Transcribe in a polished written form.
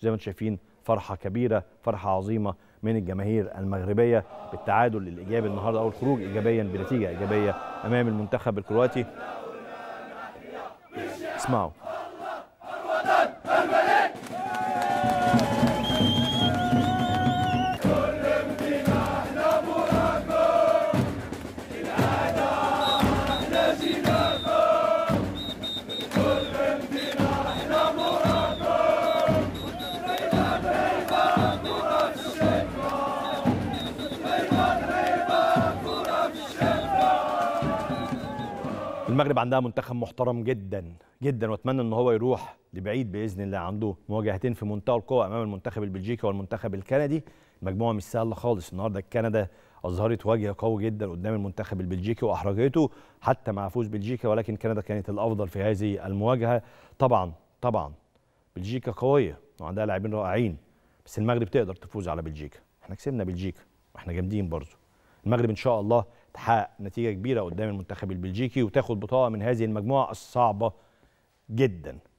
زي ما انتم شايفين فرحة كبيرة، فرحة عظيمة من الجماهير المغربية بالتعادل الإيجابي النهاردة أو الخروج إيجابيا بنتيجة إيجابية أمام المنتخب الكرواتي. اسمعوا. المغرب عندها منتخب محترم جدا جدا، واتمنى ان هو يروح لبعيد باذن الله. عنده مواجهتين في منتهى القوه امام المنتخب البلجيكي والمنتخب الكندي. المجموعه مش سهله خالص النهارده، كندا اظهرت وجه قوي جدا قدام المنتخب البلجيكي واحرجته حتى مع فوز بلجيكا، ولكن كندا كانت الافضل في هذه المواجهه. طبعا بلجيكا قويه وعندها لاعبين رائعين، بس المغرب تقدر تفوز على بلجيكا. احنا كسبنا بلجيكا واحنا جامدين برضه. المغرب ان شاء الله تحقق نتيجة كبيرة قدام المنتخب البلجيكي وتاخد بطاقة من هذه المجموعة الصعبة جدا.